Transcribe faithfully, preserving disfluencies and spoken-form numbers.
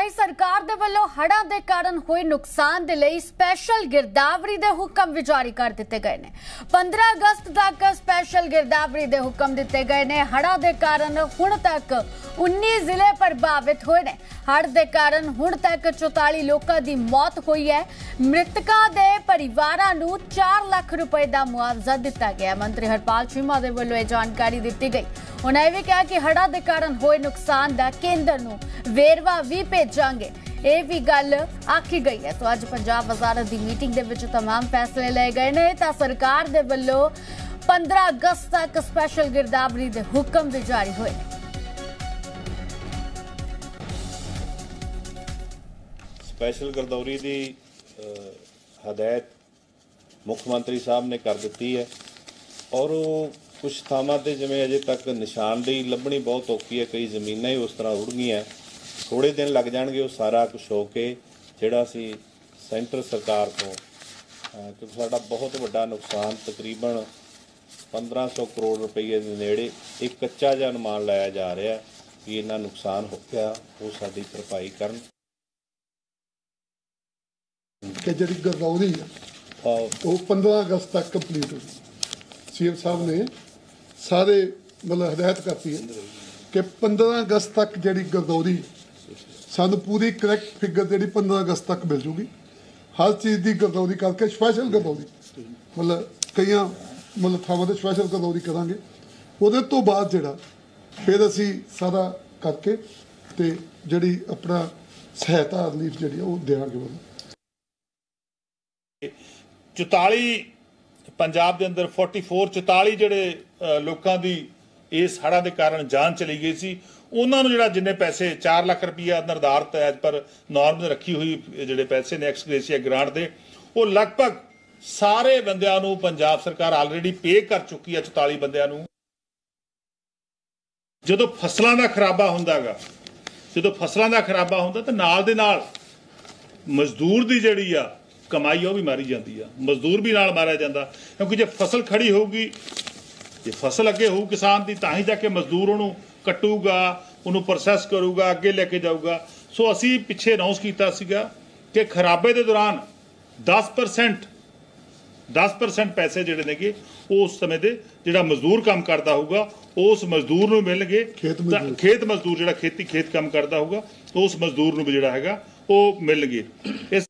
सरकार दे वल्लों हड़ां दे कारण हुए नुकसान दे लई स्पैशल गिरदावरी दे हुक्म भी जारी कर दिते गए ने। पंद्रह अगस्त तक स्पैशल गिरदावरी दे हुक्म दिते गए ने। हड़ां दे कारण हुण तक उन्नीस जिले प्रभावित होए ने। हड़ दे कारण हुण तक चौताली लोकां दी मौत होई है। मृतकां दे परिवारां नूं चार लाख रुपए दा मुआवजा दिता गया। मंत्री हरपाल चीमा दे वल्लों यह जानकारी दिती गई। उन्हें भी कहा कि हड़ां दे कारण होए नुकसान दा केंद्र नूं वेरवा भी भेजांगे, यह भी गल आखी गई है। तो अज पंजाब वजारत दी मीटिंग दे विच तमाम फैसले लए गए ने। तां सरकार दे वल्लों पंद्रह अगस्त तक स्पैशल गिरदावरी दे हुक्म भी जारी होए। स्पैशल गिरदावरी दी हदायत मुख्यमंत्री साहब ने कर दिती है और कुछ थावां ते जिवें अजे तक निशानदेही लभणी बहुत औखी है। कई जमीनां ही उस तरह उड़ गईयां। थोड़े दिन लग जाएंगे वो सारा कुछ हो के जिहड़ा सी सेंटर सरकार तो क्योंकि साडा बहुत वड्डा नुकसान तकरीबन पंद्रह सौ करोड़ रुपये दे नेड़े एक कच्चा जिहा अनुमान लाया जा रहा कि इन्ना नुकसान हो गया, वो साडी भरपाई करन। कि जिहड़ी गरदौरी वो पंद्रह अगस्त तक कंप्लीट हो गई। सी एम साहब ने सारे मतलब हदायत करती है कि पंद्रह अगस्त तक जी गिरदौरी सानू पूरी करैक्ट फिगर जी पंद्रह अगस्त तक मिल जूगी। हर चीज़ की गिरदौरी करके स्पैशल गिरदौरी मतलब कई मतलब थावां ते स्पैशल गिरदौरी करांगे। उहदे तो बाद जिहड़ा फिर असी सारा करके ते जिहड़ी अपना सहायता रिलीफ जी देवांगे। चौताली पंजाब के अंदर फोर्टी फोर चौताली जोड़े लोगों की इस हड़ा के कारण जान चली गई सी। उन्होंने जोड़ा जिन्हें पैसे चार लाख रुपया निर्धारित एज पर नॉर्म रखी हुई जोड़े पैसे ने एक्सग्रेसिया ग्रांट के वो लगभग सारे बंदियां नूं पंजाब सरकार आलरेडी पे कर चुकी है। चौताली बंदियां नूं जदों फसलों का खराबा होंदा गा जदों फसलों का खराबा होंदा तां नाल दे नाल मजदूर की जिहड़ी आ कमाई वह भी मारी जाती है, मजदूर भी नाल मारिया जाता। क्योंकि जो फसल खड़ी होगी जो फसल अगे हो किसान की तां ही जाके मजदूर उन्होंने कट्टूगा, उन्होंने प्रोसैस करूगा, अगे लेके जाऊगा। सो असी पिछे अनाउंस किया सीगा कि खराबे के दौरान दस परसेंट दस परसेंट पैसे जोड़े ने गे उस समय के जोड़ा मजदूर काम करता होगा उस मजदूर में मिल गए। खेत मजदूर जोड़ा खेती खेत काम करता होगा उस मजदूर में जोड़ा है वो मिल गए।